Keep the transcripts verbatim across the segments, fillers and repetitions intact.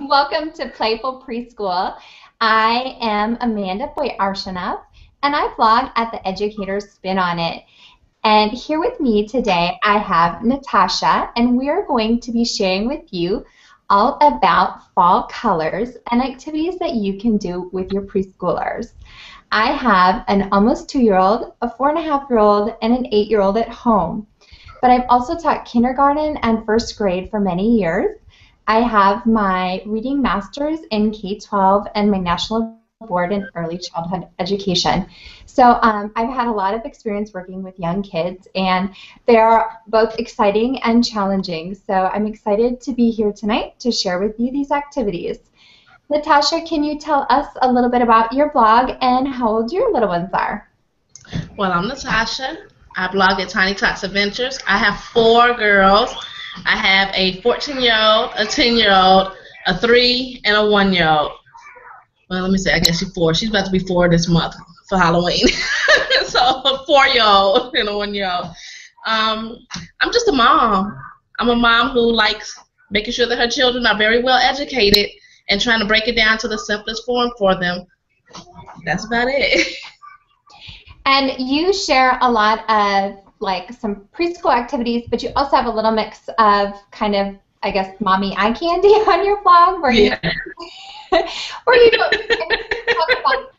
Welcome to Playful Preschool. I am Amanda Boyarshanov, and I vlog at The Educators' Spin On It. And here with me today, I have Natasha, and we are going to be sharing with you all about fall colors and activities that you can do with your preschoolers. I have an almost two-year-old, a four-and-a-half-year-old, and an eight-year-old at home. But I've also taught kindergarten and first grade for many years. I have my reading master's in K twelve and my national board in early childhood education. So um, I've had a lot of experience working with young kids, and they're both exciting and challenging. So I'm excited to be here tonight to share with you these activities. Natasha, can you tell us a little bit about your blog and how old your little ones are? Well, I'm Natasha. I blog at Tiny Tots Adventures. I have four girls. I have a fourteen-year-old, a ten-year-old, a three, and a one-year-old. Well, let me say, I guess she's four. She's about to be four this month for Halloween. So a four-year-old and a one-year-old. Um, I'm just a mom. I'm a mom who likes making sure that her children are very well educated and trying to break it down to the simplest form for them. That's about it. And you share a lot of like some preschool activities, but you also have a little mix of kind of, I guess, mommy eye candy on your blog, where yeah. you, where you don't, talk about,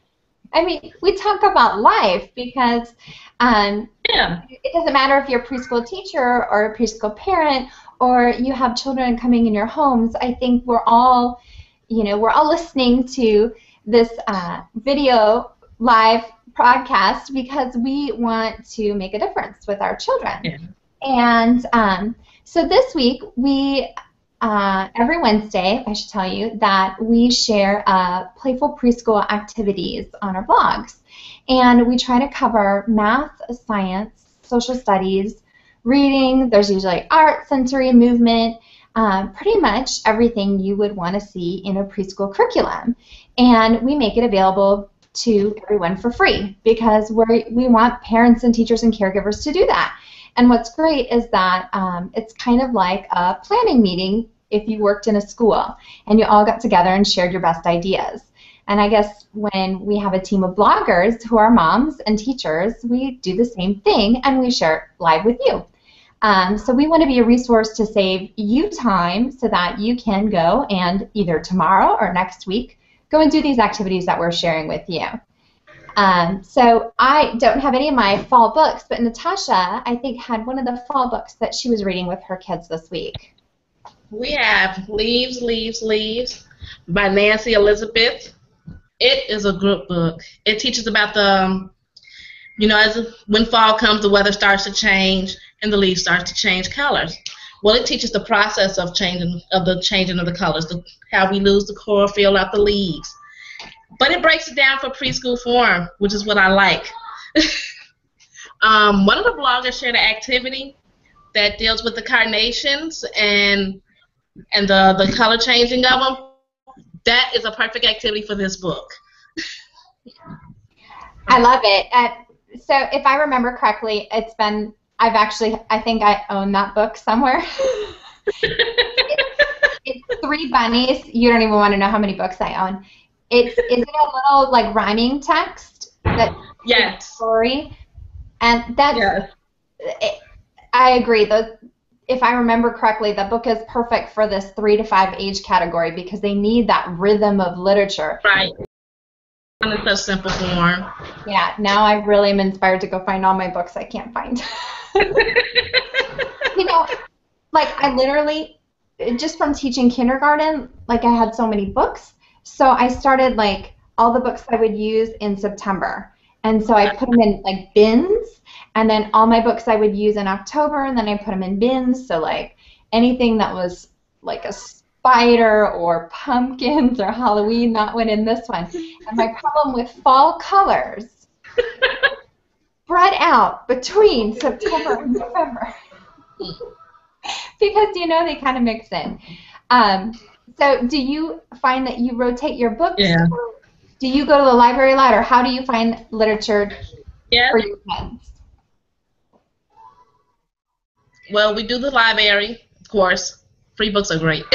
I mean, we talk about life because um, yeah. it doesn't matter if you're a preschool teacher or a preschool parent or you have children coming in your homes. I think we're all, you know, we're all listening to this uh, video live podcast because we want to make a difference with our children. Yeah. And um, so this week, we, uh, every Wednesday, I should tell you, that we share uh, playful preschool activities on our blogs. And we try to cover math, science, social studies, reading, there's usually art, sensory, movement, um, pretty much everything you would want to see in a preschool curriculum. And we make it available to everyone for free because we're, we want parents and teachers and caregivers to do that. And what's great is that um, it's kind of like a planning meeting if you worked in a school and you all got together and shared your best ideas. And I guess when we have a team of bloggers who are moms and teachers, we do the same thing and we share it live with you. Um, so we want to be a resource to save you time so that you can go and either tomorrow or next week go and do these activities that we're sharing with you. Um, so I don't have any of my fall books, but Natasha, I think, had one of the fall books that she was reading with her kids this week. We have Leaves, Leaves, Leaves by Nancy Elizabeth. It is a good book. It teaches about the, you know, as when fall comes, the weather starts to change and the leaves start to change colors. Well, it teaches the process of changing of the changing of the colors, the, how we lose the core, fill out the leaves. But it breaks it down for preschool form, which is what I like. um, one of the bloggers shared an activity that deals with the carnations and and the, the color changing of them. That is a perfect activity for this book. I love it. Uh, so if I remember correctly, it's been I've actually, I think I own that book somewhere. it's, it's three bunnies. You don't even want to know how many books I own. It's is it a little like rhyming text that yes story, and that's yes. it, I agree. Those, if I remember correctly, the book is perfect for this three to five age category because they need that rhythm of literature. Right. In such simple form. Yeah. Now I really am inspired to go find all my books I can't find. You know, like I literally, just from teaching kindergarten, like I had so many books, so I started like all the books I would use in September, and so I put them in like bins, and then all my books I would use in October, and then I put them in bins, so like anything that was like a spider or pumpkins or Halloween, that went in this one. And my problem with fall colors spread out between September and November because, you know, they kind of mix in. Um, so do you find that you rotate your books? Yeah. Or do you go to the library a lot, or how do you find literature yeah. for your kids? Well, we do the library, of course. Free books are great.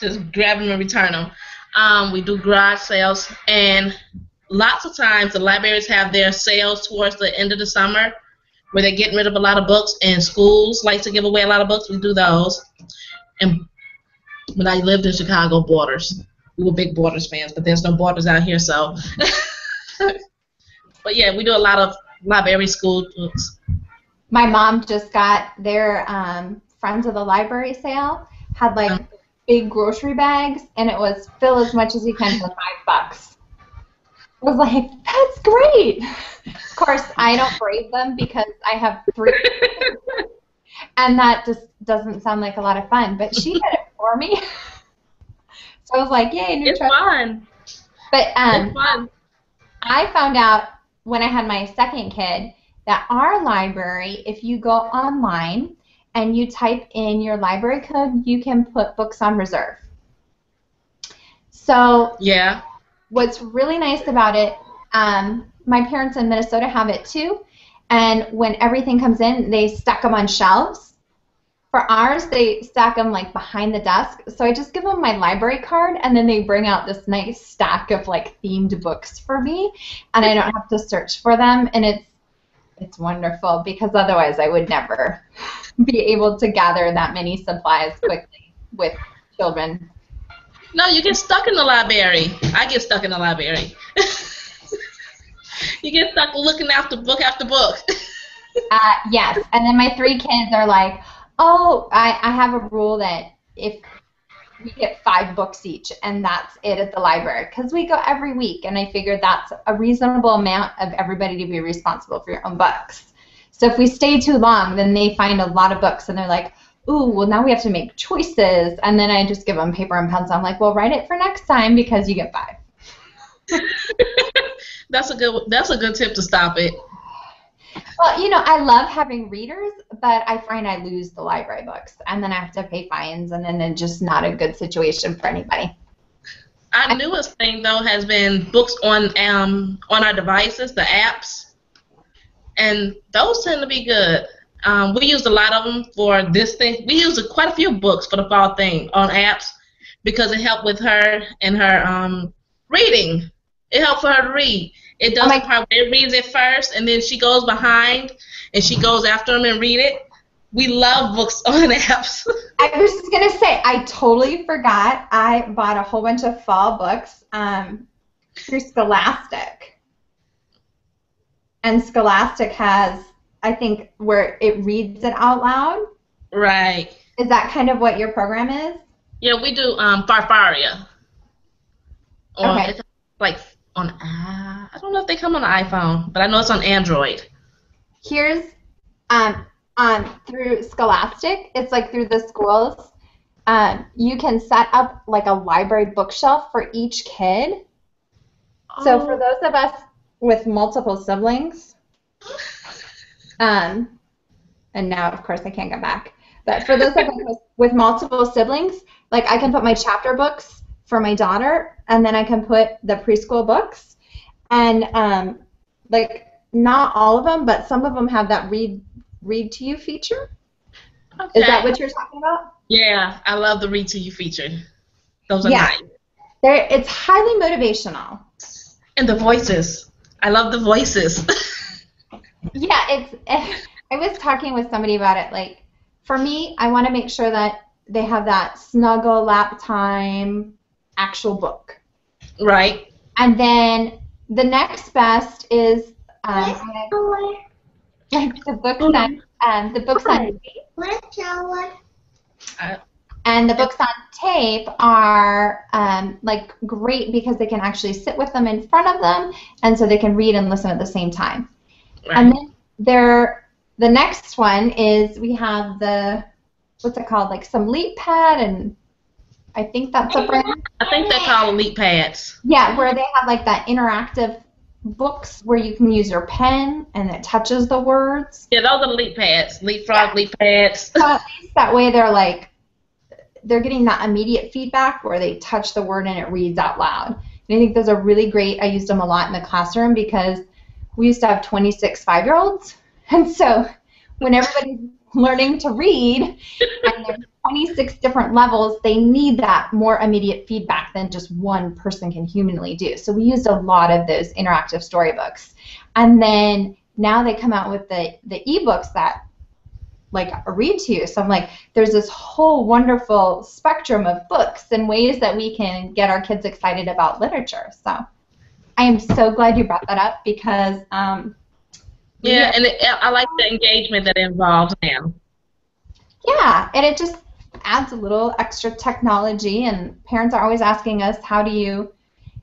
just grab them and return them. Um, we do garage sales, and lots of times the libraries have their sales towards the end of the summer where they're getting rid of a lot of books, and schools like to give away a lot of books. We do those. And when I lived in Chicago, Borders. We were big Borders fans, but there's no Borders out here, so. But yeah, we do a lot of library school books. My mom just got their um, Friends of the Library sale, had like um, big grocery bags, and it was fill as much as you can for five bucks. I was like, that's great. Of course, I don't grade them because I have three, and that just doesn't sound like a lot of fun. But she did it for me, so I was like, yay, new it's trip. Fun. But um, it's fun. I found out when I had my second kid that our library, if you go online and you type in your library code, you can put books on reserve. So yeah. What's really nice about it, um, my parents in Minnesota have it too, and when everything comes in, they stack them on shelves. For ours, they stack them like behind the desk, so I just give them my library card, and then they bring out this nice stack of like themed books for me, and I don't have to search for them, and it's, it's wonderful, because otherwise I would never be able to gather that many supplies quickly with children. No, you get stuck in the library. I get stuck in the library. You get stuck looking after book after book. uh, yes, and then my three kids are like, oh, I, I have a rule that if we get five books each, and that's it at the library, because we go every week, and I figured that's a reasonable amount of everybody to be responsible for your own books. So if we stay too long, then they find a lot of books, and they're like, ooh, well, now we have to make choices, and then I just give them paper and pencil. I'm like, well, write it for next time because you get five. That's a good, that's a good tip to stop it. Well, you know, I love having readers, but I find I lose the library books, and then I have to pay fines, and then it's just not a good situation for anybody. Our newest thing, though, has been books on, um, on our devices, the apps, and those tend to be good. Um, we used a lot of them for this thing. We used quite a few books for the fall thing on apps because it helped with her and her um, reading. It helped for her to read. It does her part. It reads it first, and then she goes behind, and she goes after them and read it. We love books on apps. I was just going to say, I totally forgot. I bought a whole bunch of fall books um, through Scholastic. And Scholastic has... I think where it reads it out loud. Right. Is that kind of what your program is? Yeah, we do um, Farfaria. Or okay. It's like on, uh, I don't know if they come on the iPhone, but I know it's on Android. Here's um, um, through Scholastic. It's like through the schools. Um, you can set up like a library bookshelf for each kid. Oh. So for those of us with multiple siblings. Um, and now, of course, I can't go back. But for those of us with multiple siblings, like I can put my chapter books for my daughter, and then I can put the preschool books. And um, like not all of them, but some of them have that read read to you feature. Okay. Is that what you're talking about? Yeah, I love the read to you feature. Those are yeah. nice. They're, it's highly motivational. And the voices. I love the voices. Yeah, it's, it's. I was talking with somebody about it. Like, for me, I want to make sure that they have that snuggle lap time actual book. Right. And then the next best is um, like the books on um, the books on tape. And the books on tape are um, like great because they can actually sit with them in front of them, and so they can read and listen at the same time. Right. And then there, the next one is we have the, what's it called, like some leap pad, and I think that's a brand. I think they call leap pads. Yeah, where they have like that interactive books where you can use your pen and it touches the words. Yeah, those are leap pads, leapfrog, yeah. leap pads. So at least that way they're like, they're getting that immediate feedback where they touch the word and it reads out loud. And I think those are really great. I used them a lot in the classroom because we used to have twenty-six five-year-olds, and so when everybody's learning to read and they're twenty-six different levels, they need that more immediate feedback than just one person can humanly do. So we used a lot of those interactive storybooks. And then now they come out with the, the ebooks that like I read to you. So I'm like, there's this whole wonderful spectrum of books and ways that we can get our kids excited about literature. So I am so glad you brought that up because um, yeah, yeah, and it, I like the engagement that it involves now. Yeah, and it just adds a little extra technology, and parents are always asking us, how do you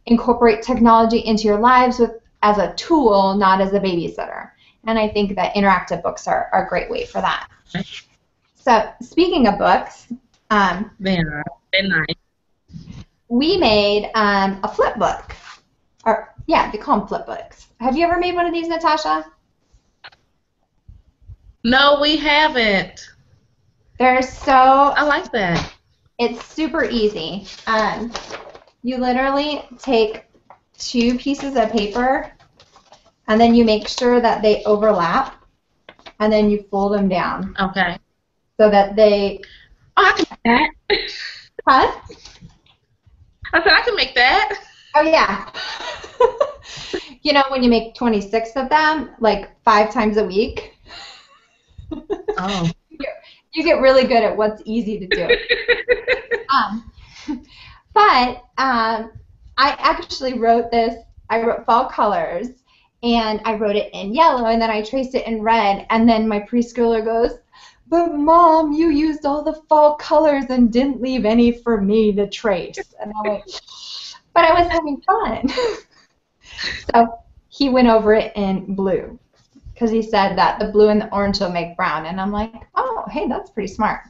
incorporate technology into your lives with as a tool, not as a babysitter? And I think that interactive books are, are a great way for that. So speaking of books, um, they're, they're nice. We made um, a flip book. Or, yeah, they call them flip books. Have you ever made one of these, Natasha? No, we haven't. They're so... I like that. It's super easy. Um, you literally take two pieces of paper, and then you make sure that they overlap, and then you fold them down. Okay. So that they... Oh, I can make that. Huh? I said I can make that. Oh, yeah. You know, when you make twenty-six of them, like five times a week, oh. You get really good at what's easy to do. um, but um, I actually wrote this. I wrote fall colors, and I wrote it in yellow, and then I traced it in red. And then my preschooler goes, "But Mom, you used all the fall colors and didn't leave any for me to trace." And I went, "But I was having fun." So he went over it in blue, because he said that the blue and the orange will make brown. And I'm like, oh, hey, that's pretty smart.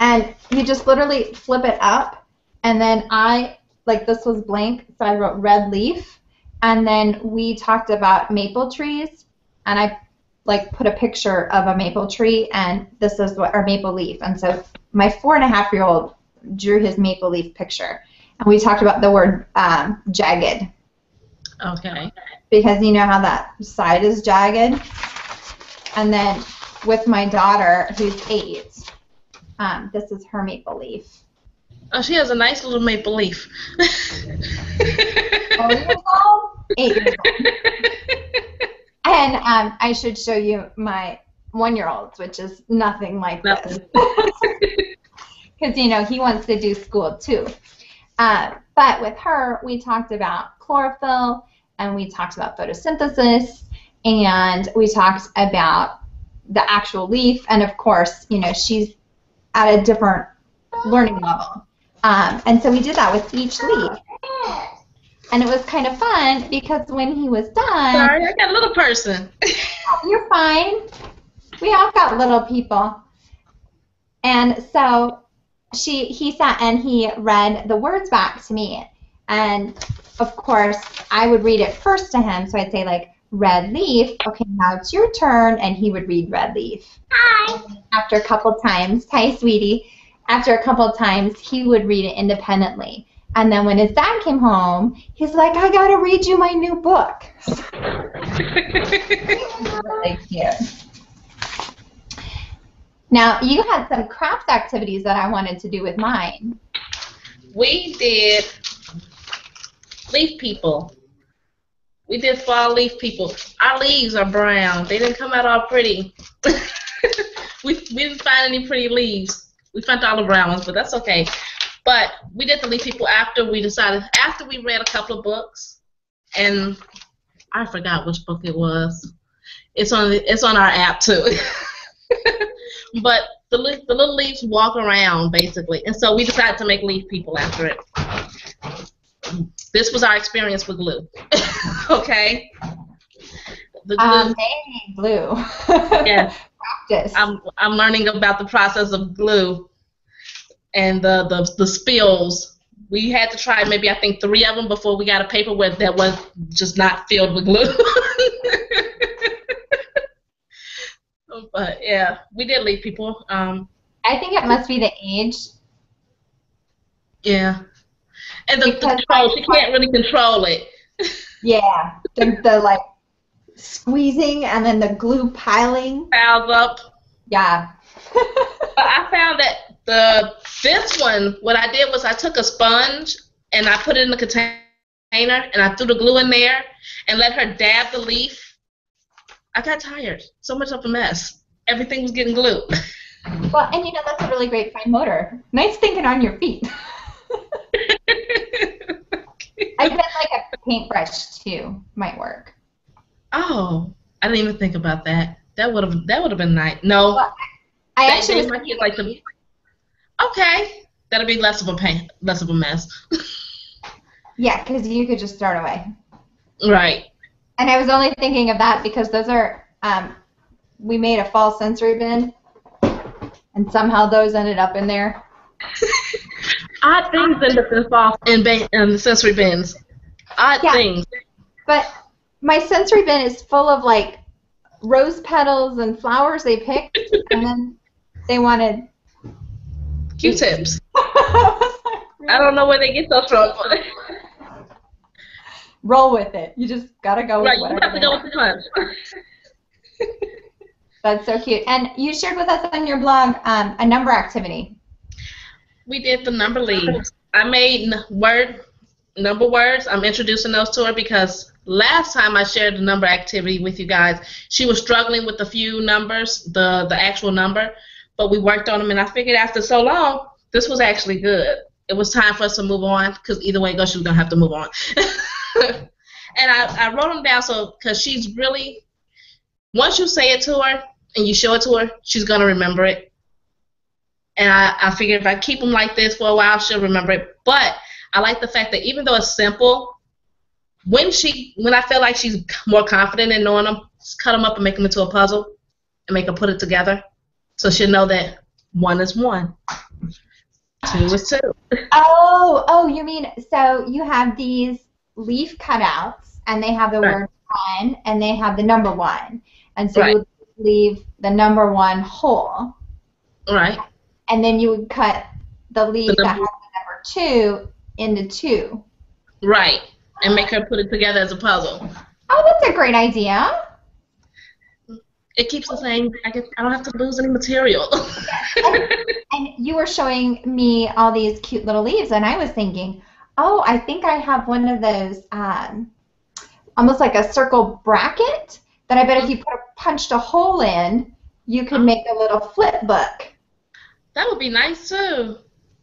And you just literally flip it up. And then I, like this was blank, so I wrote red leaf. And then we talked about maple trees. And I like put a picture of a maple tree. And this is what our maple leaf. And so my four and a half year old drew his maple leaf picture. And we talked about the word um, jagged. Okay. Because you know how that side is jagged. And then with my daughter, who's eight, um, this is her maple leaf. Oh, she has a nice little maple leaf. Four years old? Eight years old. And um, I should show you my one-year-olds, which is nothing like nothing. This. Because, you know, he wants to do school, too. Uh, but with her, we talked about chlorophyll, and we talked about photosynthesis, and we talked about the actual leaf, and of course, you know, she's at a different learning level. Um, and so we did that with each leaf. And it was kind of fun, because when he was done... Sorry, I got a little person. You're fine. We all got little people. And so... She, he sat and he read the words back to me, and of course I would read it first to him. So I'd say like red leaf. Okay, now it's your turn, and he would read red leaf. Hi. After a couple times, hi sweetie. After a couple times, he would read it independently, and then when his dad came home, he's like, "I gotta read you my new book." Really cute. Now, you had some craft activities that I wanted to do with mine. We did leaf people. We did fall leaf people. Our leaves are brown. They didn't come out all pretty. we, we didn't find any pretty leaves. We found all the brown ones, but that's okay. But we did the leaf people after we decided, after we read a couple of books, and I forgot which book it was. It's on, it's on our app, too. But the, le the little leaves walk around, basically. And so we decided to make leaf people after it. This was our experience with glue. Okay? The glue. Um, hey, glue. Yeah. Practice. I'm, I'm learning about the process of glue and the, the, the spills. We had to try maybe, I think, three of them before we got a paperweight that was just not filled with glue. But yeah, we did leave people. Um, I think it must be the age. Yeah, and the, the control, she can't really control it. Yeah, the, the like squeezing and then the glue piling. Piles up. Yeah. I found that the this one, what I did was I took a sponge and I put it in the container and I threw the glue in there and let her dab the leaf. I got tired. So much of a mess. Everything was getting glued. Well, and you know, that's a really great fine motor. Nice thinking on your feet. I bet like a paintbrush too might work. Oh, I didn't even think about that. That would have that would have been nice. No, well, I that, actually was my kids like the. Okay, that'll be less of a pain, less of a mess. Yeah, because you could just throw it away. Right. And I was only thinking of that because those are um, we made a fall sensory bin, and somehow those ended up in there. Odd things end up in fall in, bin, in the sensory bins. Odd yeah. things. But my sensory bin is full of like rose petals and flowers they picked, and then they wanted Q-tips. I don't know where they get those from. Roll with it. You just gotta go with right, whatever. You have to go with the punch. That's so cute. And you shared with us on your blog um, a number activity. We did the number leaves. I made word number words. I'm introducing those to her because last time I shared the number activity with you guys, she was struggling with a few numbers, the the actual number, but we worked on them, and I figured after so long, this was actually good. It was time for us to move on because either way it goes, she was gonna have to move on. And I, I wrote them down so because she's really, once you say it to her and you show it to her, she's gonna remember it. And I, I figured if I keep them like this for a while, she'll remember it. But I like the fact that even though it's simple, when she, when I feel like she's more confident in knowing them, just cut them up and make them into a puzzle and make her put it together. So she'll know that one is one, two is two. Oh, oh, you mean, so you have these leaf cutouts, and they have the right. word one, and they have the number one. And so right. you would leave the number one whole. Right. And then you would cut the leaf the that has the number two into two. Right. And make her put it together as a puzzle. Oh, that's a great idea. It keeps us saying, I guess I don't have to lose any material. and, and you were showing me all these cute little leaves, and I was thinking, oh, I think I have one of those um, almost like a circle bracket that I bet if you put a, punched a hole in, you could make a little flip book. That would be nice too.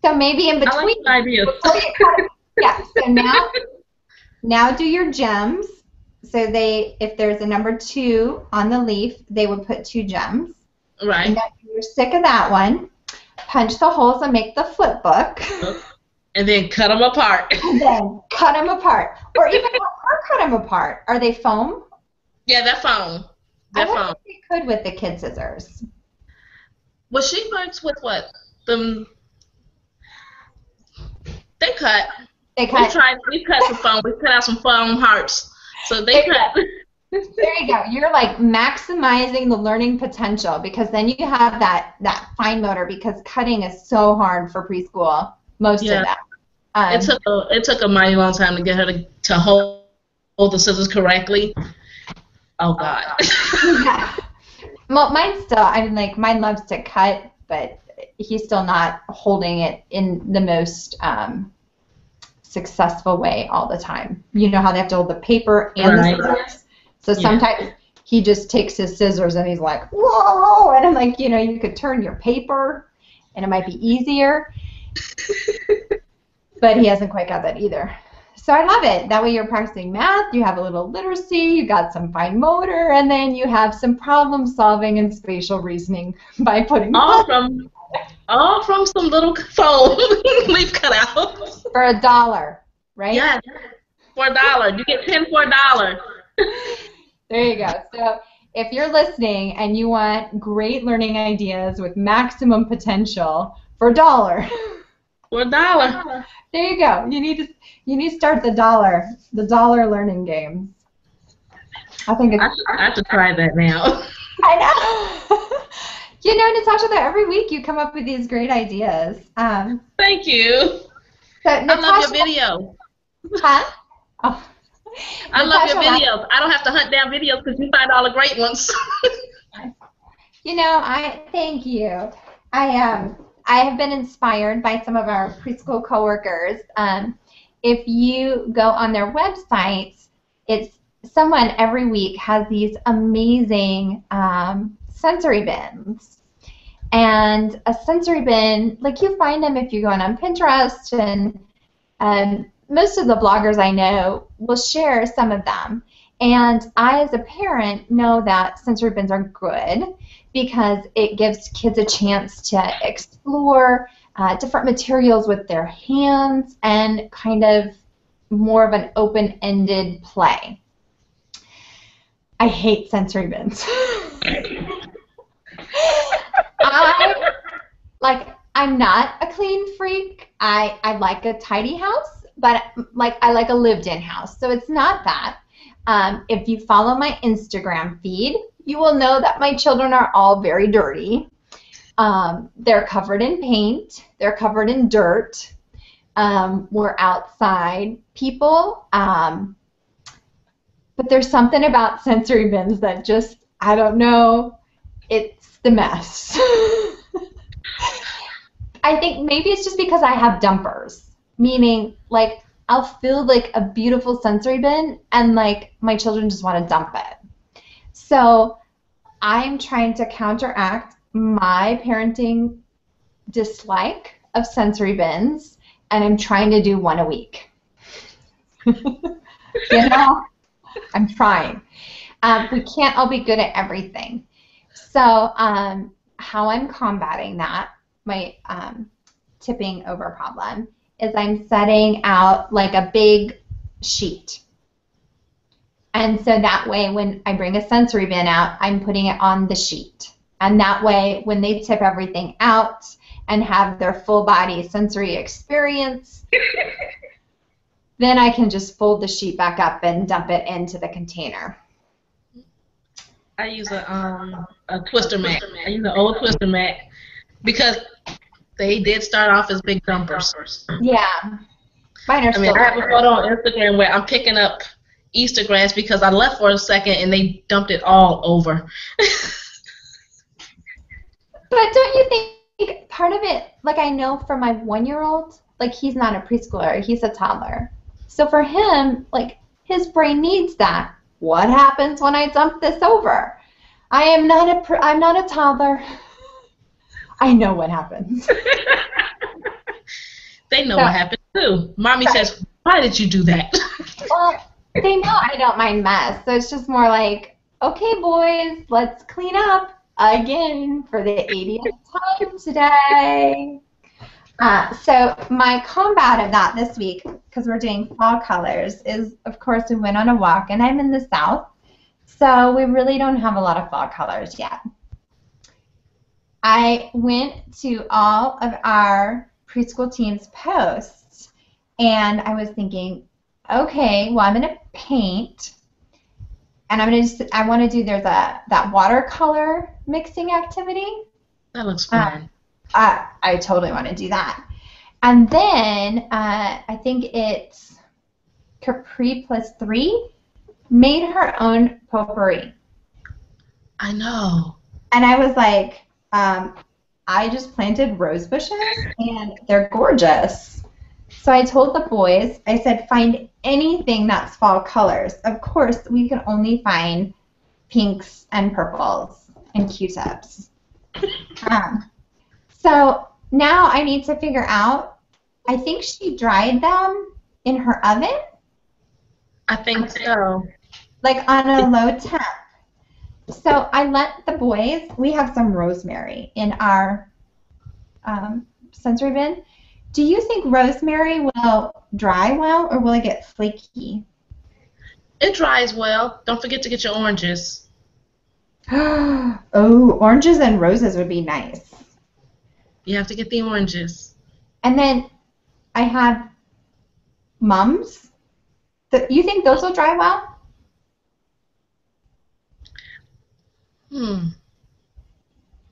So maybe in between. I like the idea. Yeah. So now, now do your gems. So they, if there's a number two on the leaf, they would put two gems. Right. And if you're sick of that one, punch the holes and make the flip book. And then cut them apart. And then cut them apart, or even or cut them apart. Are they foam? Yeah, they're foam. They're I foam. I wonder if they could with the kid scissors. Well, she works with what? Them. They cut. They cut. We tried. We cut some foam. We cut out some foam hearts. So they there cut. You there you go. You're like maximizing the learning potential because then you have that that fine motor because cutting is so hard for preschool. Most yeah. of that. Um, it took a, it took a mighty long time to get her to to hold hold the scissors correctly. Oh God. Oh, God. Well, mine still, I mean, like, mine loves to cut, but he's still not holding it in the most um, successful way all the time. You know how they have to hold the paper and right. the scissors? So sometimes yeah. he just takes his scissors and he's like, whoa! And I'm like, you know, you could turn your paper and it might be easier. But he hasn't quite got that either. So I love it. That way you're practicing math, you have a little literacy, you got some fine motor, and then you have some problem solving and spatial reasoning by putting all from all from some little foam leaf cutouts for a dollar, right? Yeah, for a dollar. You get ten for a dollar. There you go. So if you're listening and you want great learning ideas with maximum potential for a dollar. For a dollar. There you go. You need to you need to start the dollar the dollar learning games. I think it's, I, I have to try that now. I know. You know, Natasha, that every week you come up with these great ideas. Um, Thank you. So, Natasha, I love your video. Huh? Oh. I Natasha, love your videos. I don't have to hunt down videos because you find all the great ones. You know, I thank you. I um I have been inspired by some of our preschool coworkers. Um, if you go on their websites, it's someone every week has these amazing um, sensory bins. And a sensory bin, like you find them if you're going on Pinterest, and um, most of the bloggers I know will share some of them. And I, as a parent, know that sensory bins are good because it gives kids a chance to explore uh, different materials with their hands and kind of more of an open-ended play. I hate sensory bins. I, like, I'm not a clean freak. I, I like a tidy house, but like I like a lived-in house, so it's not that. Um, if you follow my Instagram feed, you will know that my children are all very dirty. Um, they're covered in paint. They're covered in dirt. Um, we're outside people. Um, but there's something about sensory bins that just, I don't know, it's the mess. I think maybe it's just because I have dumpers, meaning like I'll fill like a beautiful sensory bin and like my children just want to dump it. So I'm trying to counteract my parenting dislike of sensory bins, and I'm trying to do one a week. You know, I'm trying. Um, we can't all be good at everything. So um, how I'm combating that, my um, tipping over problem, is I'm setting out like a big sheet. And so that way when I bring a sensory bin out, I'm putting it on the sheet. And that way when they tip everything out and have their full body sensory experience, then I can just fold the sheet back up and dump it into the container. I use a, um, a twister mat. I use an old twister mat because they did start off as big dumpers. Yeah. Mine are I mean, still I have a photo on Instagram where I'm picking up Easter grass because I left for a second and they dumped it all over. But don't you think part of it, like I know for my one-year-old, like he's not a preschooler, he's a toddler. So for him, like his brain needs that. What happens when I dump this over? I am not a pr I'm not a toddler. I know what happens. They know so, what happened too. Mommy right. says, why did you do that? Well, they know I don't mind mess, so it's just more like, okay, boys, let's clean up again for the eightieth time today. Uh, so my combat of that this week, because we're doing fall colors, is, of course, we went on a walk, and I'm in the South, so we really don't have a lot of fall colors yet. I went to all of our preschool team's posts, and I was thinking, okay, well, I'm going to paint, and I'm going to. I want to do there's a that watercolor mixing activity. That looks fun. Um, I I totally want to do that, and then uh, I think it's Capri Plus Three made her own potpourri. I know. And I was like. Um, I just planted rose bushes, and they're gorgeous. So I told the boys, I said, find anything that's fall colors. Of course, we can only find pinks and purples and Q-tips. Um, so now I need to figure out, I think she dried them in her oven? I think so. Like on a low temp. So I let the boys, we have some rosemary in our um, sensory bin. Do you think rosemary will dry well, or will it get flaky? It dries well. Don't forget to get your oranges. Oh, oranges and roses would be nice. You have to get the oranges. And then I have mums. You think those will dry well? Hmm.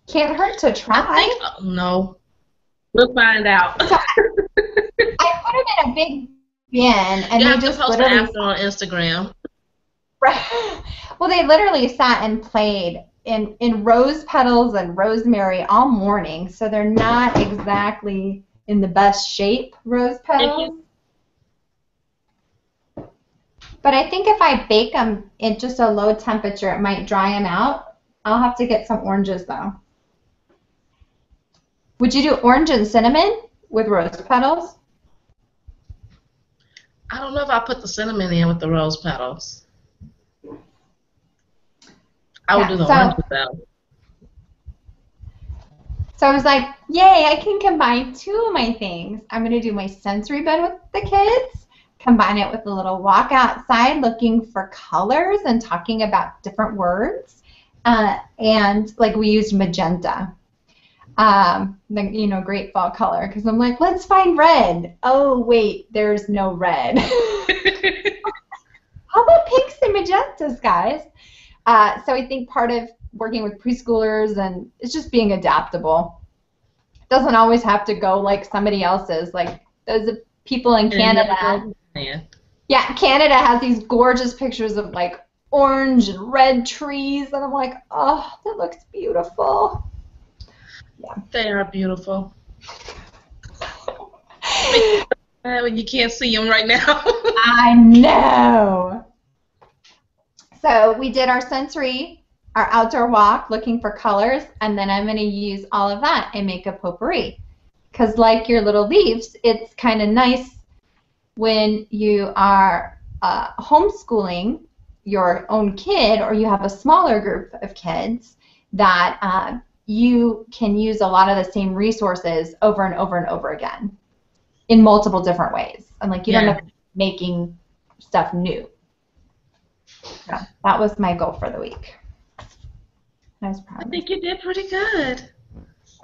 Can't hurt to try. I think, oh, no. We'll find out. So I, I put them in a big bin, and you they have just to post literally after on Instagram. Right. Well, they literally sat and played in, in rose petals and rosemary all morning, so they're not exactly in the best shape, rose petals. But I think if I bake them at just a low temperature, it might dry them out. I'll have to get some oranges, though. Would you do orange and cinnamon with rose petals? I don't know if I put the cinnamon in with the rose petals. I would yeah, do the so, orange petals. So I was like, yay, I can combine two of my things. I'm going to do my sensory bed with the kids, combine it with a little walk outside looking for colors and talking about different words. Uh, and like we used magenta, um, the, you know, great fall color, because I'm like, let's find red. Oh, wait, there's no red. How about pinks and magentas, guys? Uh, so I think part of working with preschoolers and it's just being adaptable. It doesn't always have to go like somebody else's, like those people in Canada. Yeah. yeah, Canada has these gorgeous pictures of like orange and red trees, and I'm like, oh, that looks beautiful. Yeah. They are beautiful. You can't see them right now. I know. So we did our sensory, our outdoor walk, looking for colors, and then I'm going to use all of that and make a potpourri. Because like your little leaves, it's kind of nice when you are uh, homeschooling your own kid, or you have a smaller group of kids, that uh, you can use a lot of the same resources over and over and over again in multiple different ways. And like you yeah. don't have to be making stuff new. So that was my goal for the week. I was proud. I think you did pretty good.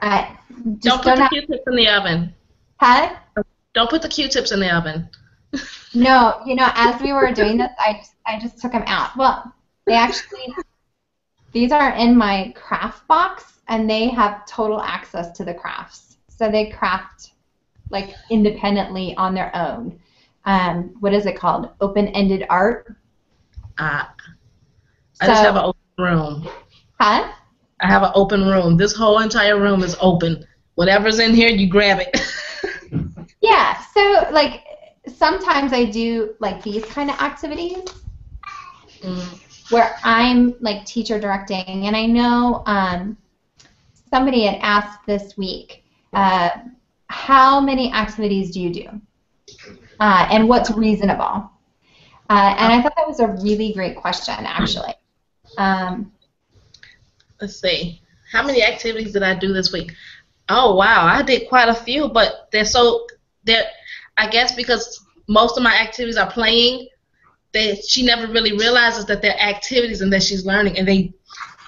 Uh, just don't put don't the Q-tips in the oven. Huh? Don't put the Q-tips in the oven. No, you know, as we were doing this, I just, I just took them out. Well, they actually, these are in my craft box, and they have total access to the crafts. So they craft, like, independently on their own. Um, what is it called? Open-ended art? Uh, I so, just have an open room. Huh? I have an open room. This whole entire room is open. Whatever's in here, you grab it. Yeah, so, like, sometimes I do like these kind of activities mm. where I'm like teacher directing, and I know um, somebody had asked this week, uh, how many activities do you do, uh, and what's reasonable? Uh, and I thought that was a really great question, actually. Um, Let's see, how many activities did I do this week? Oh wow, I did quite a few, but they're so they're. I guess because most of my activities are playing, that she never really realizes that they're activities and that she's learning, and they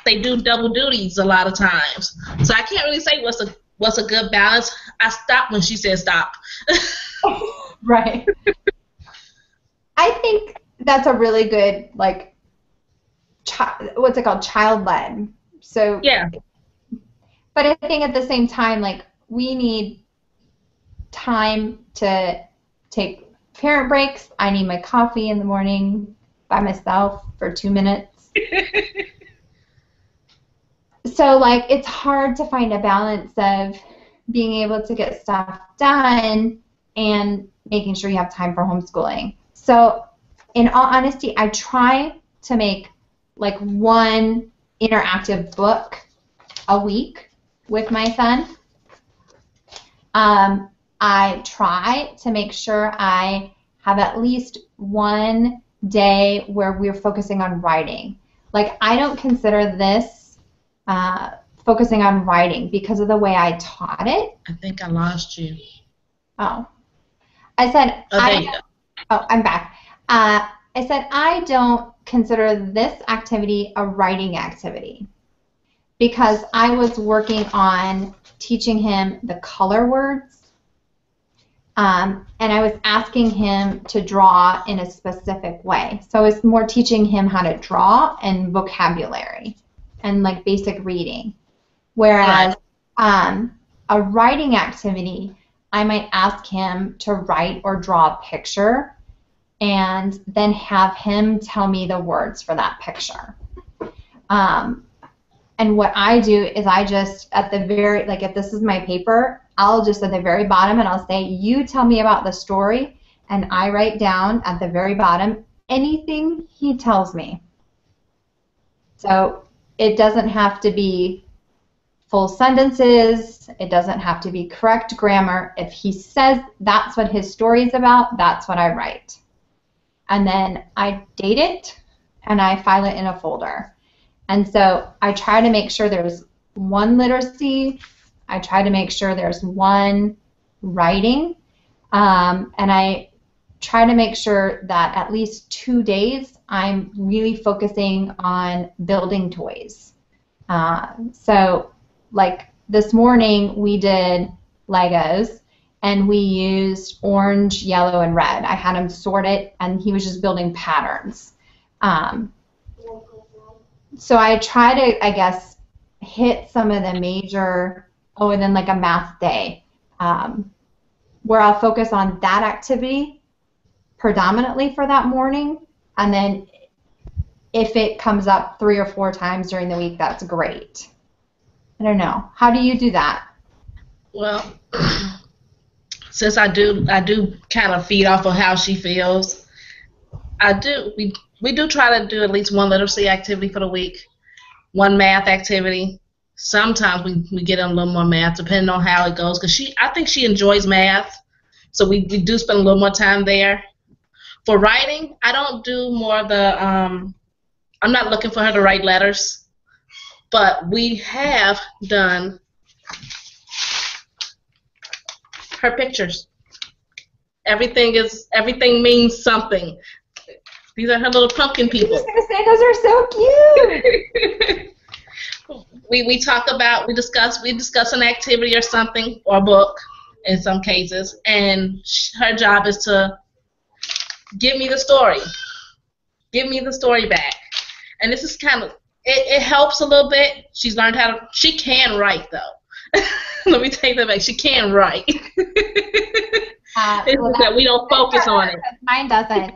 they do double duties a lot of times. So I can't really say what's a what's a good balance. I stop when she says stop. Right. I think that's a really good like chi what's it called child led. So yeah. But I think at the same time, like we need time to take parent breaks. I need my coffee in the morning by myself for two minutes. So, like, it's hard to find a balance of being able to get stuff done and making sure you have time for homeschooling. So, in all honesty, I try to make, like, one interactive book a week with my son. Um, I try to make sure I have at least one day where we're focusing on writing. Like, I don't consider this uh, focusing on writing because of the way I taught it. I think I lost you. Oh. I said, oh, I, oh I'm back. Uh, I said, I don't consider this activity a writing activity because I was working on teaching him the color words. Um, and I was asking him to draw in a specific way. So it's more teaching him how to draw and vocabulary and like basic reading. Whereas um, a writing activity, I might ask him to write or draw a picture and then have him tell me the words for that picture. Um, And what I do is I just, at the very, like if this is my paper, I'll just at the very bottom and I'll say, you tell me about the story, and I write down at the very bottom anything he tells me. So it doesn't have to be full sentences, it doesn't have to be correct grammar. If he says that's what his story is about, that's what I write. And then I date it and I file it in a folder. And so I try to make sure there's one literacy, I try to make sure there's one writing, um, and I try to make sure that at least two days I'm really focusing on building toys. Uh, so like this morning we did Legos and we used orange, yellow, and red. I had him sort it and he was just building patterns. Um, So I try to, I guess, hit some of the major, oh, and then like a math day, um, where I'll focus on that activity predominantly for that morning, and then if it comes up three or four times during the week, that's great. I don't know. How do you do that? Well, since I do, I do kind of feed off of how she feels. I do, we We do try to do at least one literacy activity for the week, one math activity. Sometimes we, we get in a little more math, depending on how it goes, because she, I think she enjoys math, so we, we do spend a little more time there. For writing, I don't do more of the, um, I'm not looking for her to write letters, but we have done her pictures. Everything is, everything means something. These are her little pumpkin people. I was going to say, those are so cute. we, we talk about, we discuss, we discuss an activity or something, or a book in some cases, and she, her job is to give me the story. Give me the story back. And this is kind of, it, it helps a little bit. She's learned how to, she can write, though. Let me take that back. She can write. uh, it's well, that we don't focus on it. Mine doesn't.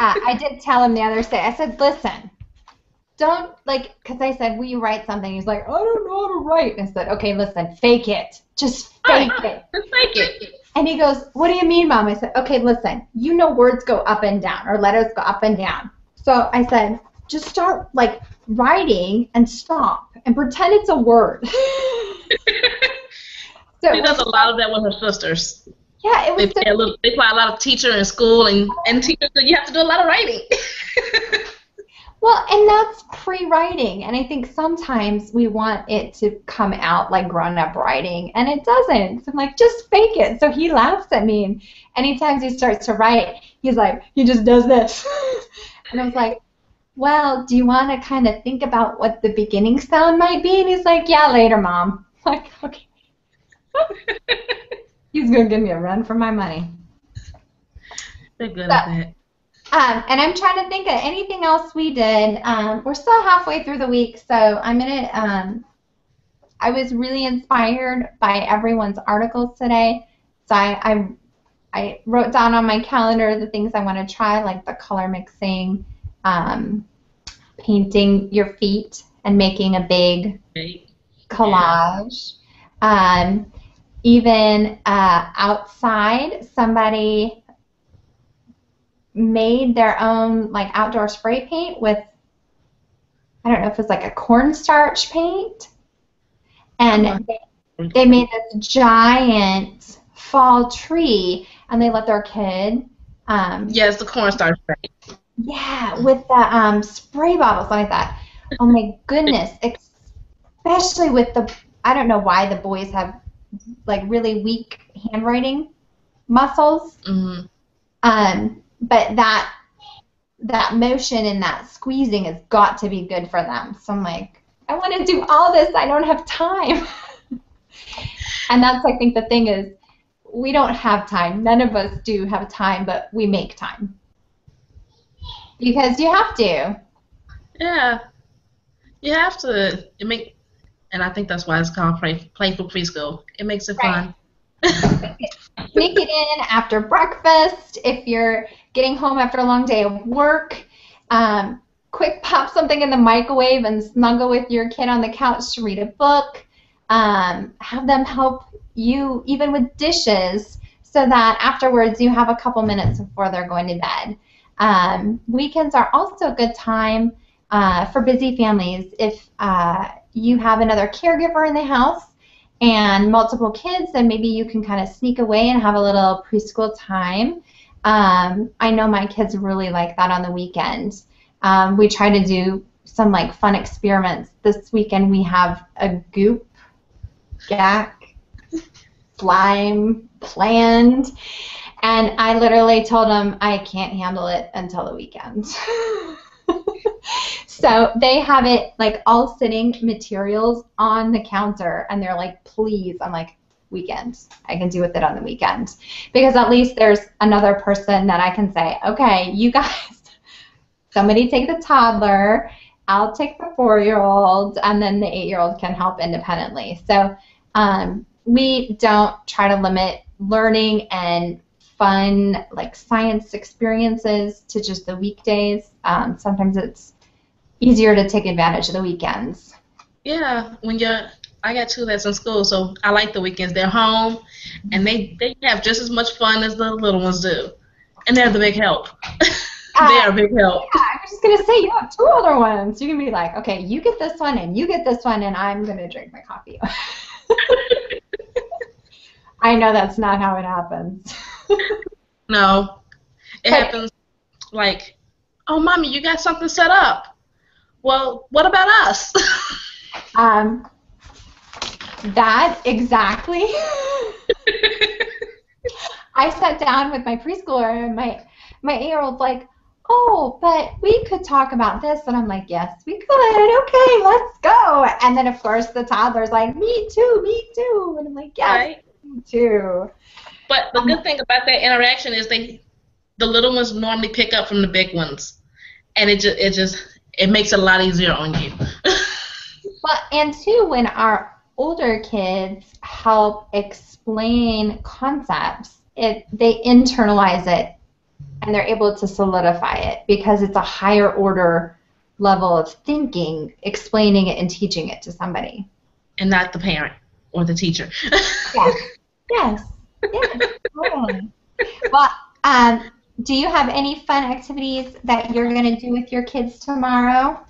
Uh, I did tell him the other day, I said, listen, don't, like, because I said, will you write something? He's like, I don't know how to write. And I said, okay, listen, fake it. Just fake it. Fake it. And he goes, what do you mean, Mom? I said, okay, listen, you know words go up and down, or letters go up and down. So I said, just start, like, writing and stop and pretend it's a word. So, she does a lot of that with her sisters. Yeah, it was. They play, so a, little, they play a lot of teacher in school, and, and teachers, you have to do a lot of writing. Well, and that's pre-writing, and I think sometimes we want it to come out like grown-up writing, and it doesn't. So I'm like, just fake it. So he laughs at me, and anytime he starts to write, he's like, he just does this. And I was like, well, do you want to kind of think about what the beginning sound might be? And he's like, yeah, later, Mom. I'm like, okay. He's going to give me a run for my money. They're good so, at it. Um, and I'm trying to think of anything else we did. Um, we're still halfway through the week, so I'm going to, um, I was really inspired by everyone's articles today. So I, I, I wrote down on my calendar the things I want to try, like the color mixing, um, painting your feet, and making a big collage. Yeah. Um, Even uh, outside, somebody made their own like outdoor spray paint with, I don't know if it's like a cornstarch paint, and they, they made this giant fall tree, and they let their kid. Um, yeah, it's the cornstarch paint. Yeah, with the um, spray bottles, like that. Oh my goodness! Especially with the, I don't know why the boys have like really weak handwriting muscles, mm-hmm. um, but that that motion and that squeezing has got to be good for them. So I'm like, I want to do all this. I don't have time. And that's, I think, the thing is, we don't have time. None of us do have time, but we make time because you have to. Yeah, you have to. It make. And I think that's why it's called play, Playful Preschool. It makes it right. Fun. Make it in after breakfast, if you're getting home after a long day of work. Um, quick pop something in the microwave and snuggle with your kid on the couch to read a book. Um, have them help you even with dishes so that afterwards you have a couple minutes before they're going to bed. Um, weekends are also a good time uh, for busy families. If uh, you have another caregiver in the house and multiple kids, then maybe you can kind of sneak away and have a little preschool time. Um, I know my kids really like that on the weekend. Um, we try to do some like fun experiments. This weekend we have a goop, gack, slime planned, and I literally told them I can't handle it until the weekend. So they have it like all sitting materials on the counter, and they're like, please. I'm like, weekend. I can do with it on the weekend. Because at least there's another person that I can say, okay, you guys, somebody take the toddler, I'll take the four-year-old, and then the eight-year-old can help independently. So um, we don't try to limit learning and fun like science experiences to just the weekdays. Um, sometimes it's easier to take advantage of the weekends. Yeah, when you're, I got two that's in school, so I like the weekends. They're home, and they, they have just as much fun as the little ones do. And they're the big help. Uh, they are a big help. Yeah, I was just going to say, you have two older ones. You can be like, okay, you get this one, and you get this one, and I'm going to drink my coffee. I know that's not how it happens. No. It but, happens like, oh, Mommy, you got something set up. Well, what about us? um. That exactly. I sat down with my preschooler, and my my eight-year-old's like, oh, but we could talk about this. And I'm like, yes, we could. Okay, let's go. And then, of course, the toddler's like, me too, me too. And I'm like, yes, right. Me too. But the um, good thing about that interaction is they, the little ones normally pick up from the big ones. And it just, it just it makes it a lot easier on you. Well, and, too, when our older kids help explain concepts, it, they internalize it, and they're able to solidify it because it's a higher order level of thinking, explaining it and teaching it to somebody. And not the parent or the teacher. Yes. Yes. Yes. Totally. Well, um, do you have any fun activities that you're going to do with your kids tomorrow?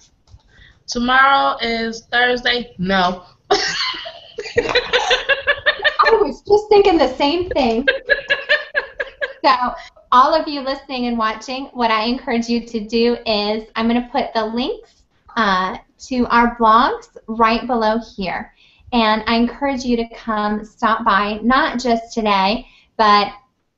Tomorrow is Thursday? No. I was just thinking the same thing. So all of you listening and watching, what I encourage you to do is I'm going to put the links uh, to our blogs right below here. And I encourage you to come stop by, not just today, but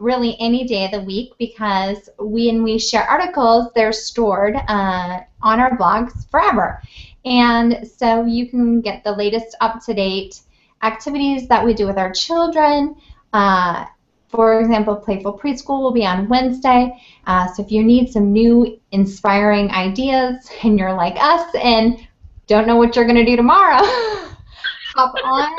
really any day of the week, because when we share articles, they're stored uh, on our blogs forever. And so you can get the latest up-to-date activities that we do with our children. Uh, for example, Playful Preschool will be on Wednesday. Uh, so if you need some new inspiring ideas and you're like us and don't know what you're going to do tomorrow, hop on,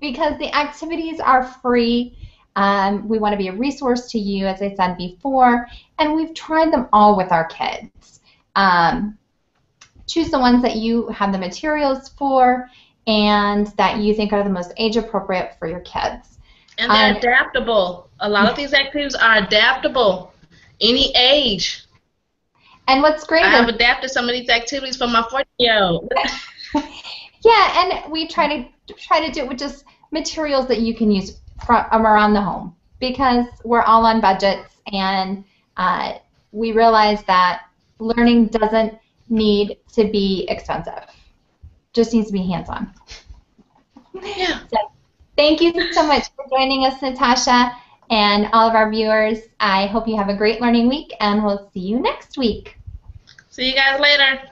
because the activities are free. Um, we want to be a resource to you, as I said before, and we've tried them all with our kids. Um, Choose the ones that you have the materials for and that you think are the most age-appropriate for your kids. And they're um, adaptable. A lot of these activities are adaptable, any age. And what's great I've is, adapted some of these activities for my fourteen-year-old. Yeah, and we try to try to do it with just materials that you can use from around the home, because we're all on budgets, and uh, we realize that learning doesn't need to be expensive. Just needs to be hands-on. Yeah. So, thank you so much for joining us, Natasha, and all of our viewers. I hope you have a great learning week, and we'll see you next week. See you guys later.